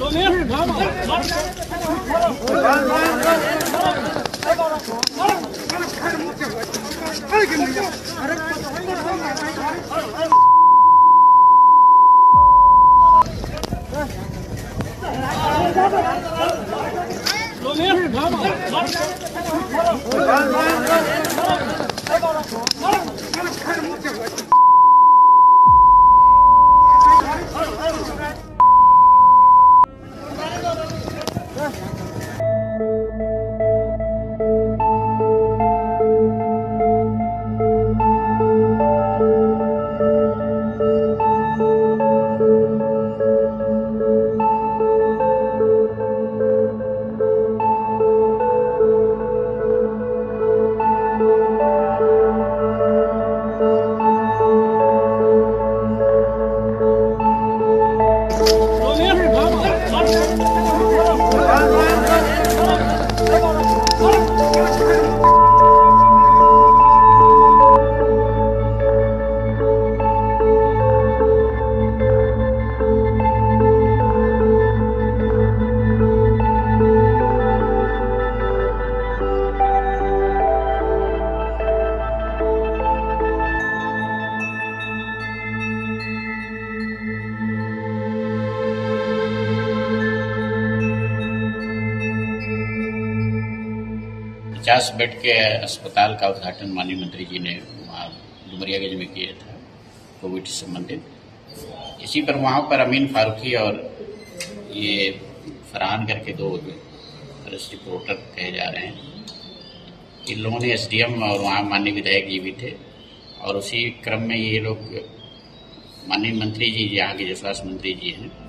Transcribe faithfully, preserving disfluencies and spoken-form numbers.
लोने पचास बेड के अस्पताल का उद्घाटन माननीय मंत्री जी ने वहाँ डुमरियागंज में किया था कोविड से संबंधित। इसी पर वहाँ पर अमीन फारूकी और ये फरहान करके दो प्रेस रिपोर्टर कहे जा रहे हैं, इन लोगों ने एस डी एम और वहाँ माननीय विधायक जी भी थे और उसी क्रम में ये लोग माननीय मंत्री जी यहाँ के जो स्वास्थ्य मंत्री जी हैं